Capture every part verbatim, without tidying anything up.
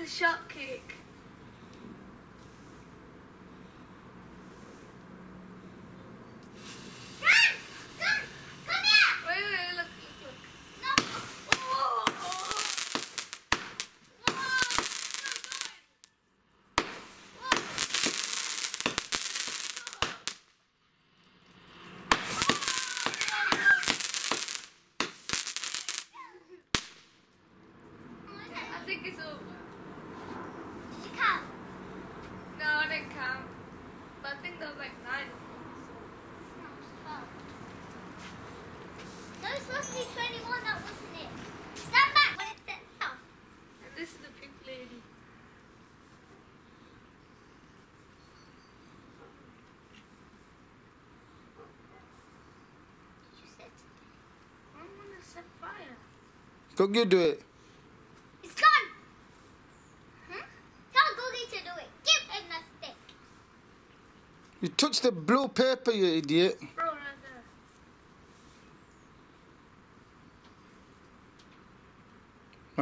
the shot cake. I think it's over. Did you count? No, I didn't count. But I think there was like nine of them. So. No, it was twelve. No, it's supposed to be twenty-one, that wasn't it. Stand back when it's set down. And this is the Pink Lady. Did you set it? I'm gonna set fire. Go get to it. You touched the blue paper, you idiot. Bro, right there.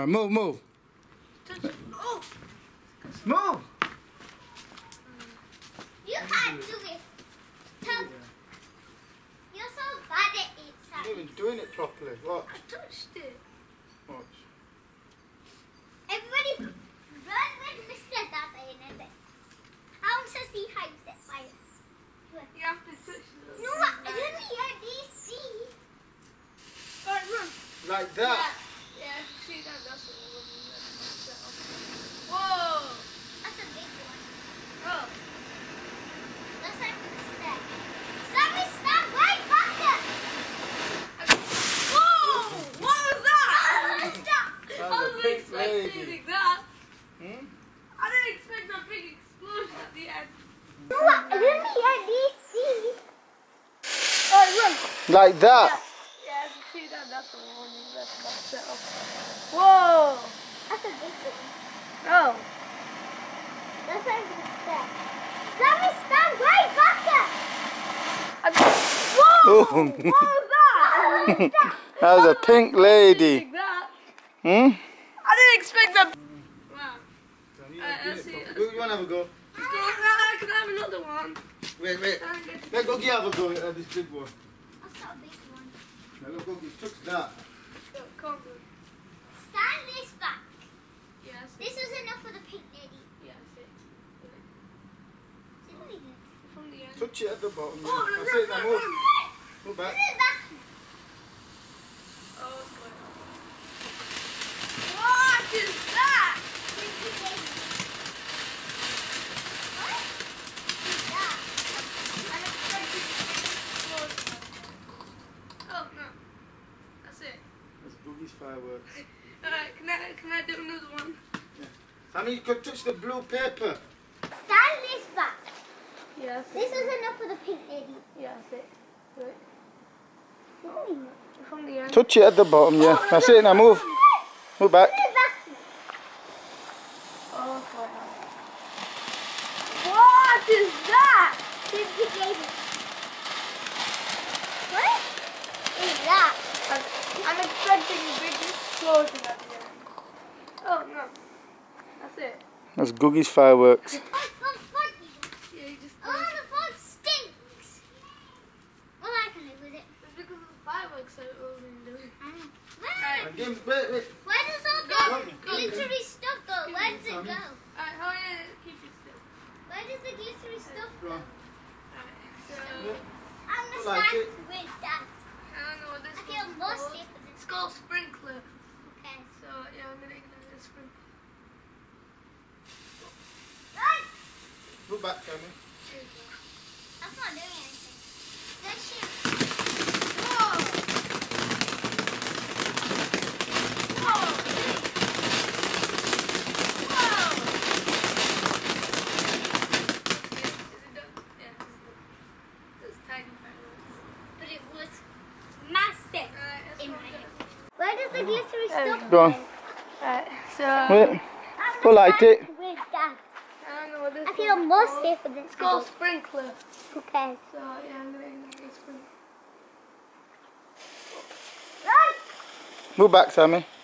Right, move, move. Touch. Oh. Move! You can't do it. Tell. You're so bad at it, Sam. You're not even doing it properly. Watch. I touched it. Watch. Everybody, run with Mister Dada in a bit. I want to see how you set fire. You have to switch those. No, I don't need these feet. Right, run. Like that? Yeah, yeah, see that, that's what I wasn't. Whoa! That's a big one. Oh. That's like a step. Sammy, stand right back there! Whoa! What was that? What was that? I was expecting that. Hmm? I didn't expect that big explosion at the end. Like that? Yeah, yeah, see that, that's the one you left set up. Whoa! That's a big one. Oh. That's not even a step. Sammy, stand right back there! Whoa! What was that? What was that? That was a Pink Lady. Hmm? I didn't expect that. Wow. Uh, let's see. Do you want to have a go? Let's go. I can have another one. Wait, wait. Let's go get have a go at this big one. That's not a big one. Now look, look, you took that. No, can't do. Stand this back. Yeah, this was enough for the Pink Lady. Yeah, that's it. Is it really good? From the end. Touch it at the bottom. Oh, no, no, no, no. Go back. This is back. Oh, my God. What is that? Pink Lady. Fireworks. Alright, can I, can I do another one? Yeah. Sammy, you could touch the blue paper. Stand this back. Yeah, this is enough for the Pink Lady. Yeah, that's it. Right. Oh, from the end. Touch it at the bottom, yeah. Oh, that's, that's it, now move. Move back. Oh, God. What is that? The Pink Lady. What is that? I'm expecting a big explosion at the end. Oh no. That's it. That's Googie's fireworks. Oh, the fog. Yeah, you just oh, the fog stinks. Well, I can live with it. It's because of the fireworks that it was in doing. Wait, wait, wait. Where does all go? Glittery stuff go. Where does it go? Alright, how is it glittery stuff? Where does the glittery stuff go? Alright, so I'm gonna start with that. I don't know what this is. I feel most safe with it. It's called sprinkler. Okay. So, yeah, I'm going to ignore the sprinkler. Run! Go back, Sammy. That's not doing anything. Let's shoot. Whoa! Whoa! Whoa! Yeah, yeah, those tiny fireworks. But it was massive in my head. Where does the glittery stuff go? Alright, so... Wait. Go light it. With that. I don't know what this I feel most called. Safe with this. It's called sprinkler. Okay. So, yeah, I'm going to get a sprinkler. Right! Move back, Sammy.